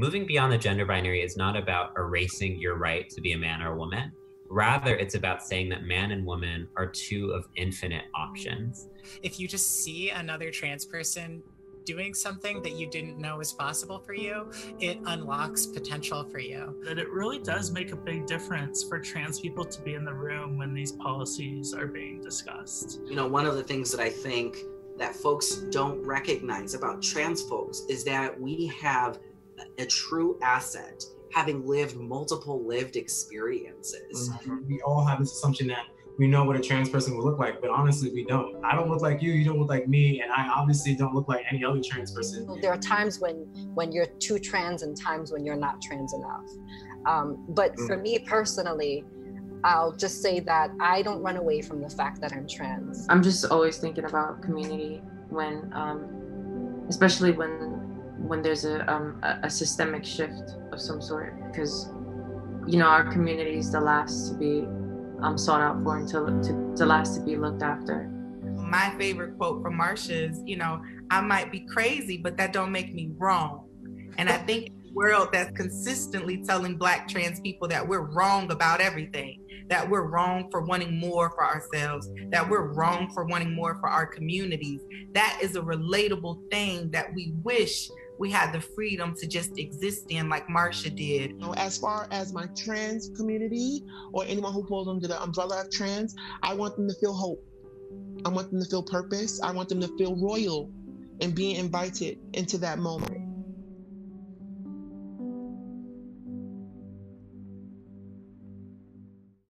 moving beyond the gender binary is not about erasing your right to be a man or a woman. Rather, it's about saying that man and woman are two of infinite options. If you just see another trans person doing something that you didn't know was possible for you, it unlocks potential for you. That it really does make a big difference for trans people to be in the room when these policies are being discussed. You know, one of the things that I think that folks don't recognize about trans folks is that we have a true asset, having lived multiple lived experiences. Mm-hmm. We all have this assumption that we know what a trans person will look like, but honestly, we don't. I don't look like you, you don't look like me, and I obviously don't look like any other trans person. There are times when you're too trans and times when you're not trans enough. But for me personally, I'll just say that I don't run away from the fact that I'm trans. I'm just always thinking about community when, especially when there's a systemic shift of some sort, because, you know, our community is the last to be sought out for, until the last to be looked after. My favorite quote from Marsha is, you know, I might be crazy, but that don't make me wrong. And I think in a world that's consistently telling Black trans people that we're wrong about everything, that we're wrong for wanting more for ourselves, that we're wrong for wanting more for our communities, that is a relatable thing that we wish we had the freedom to just exist in, like Marsha did. You know, as far as my trans community or anyone who falls under the umbrella of trans, I want them to feel hope. I want them to feel purpose. I want them to feel royal and being invited into that moment.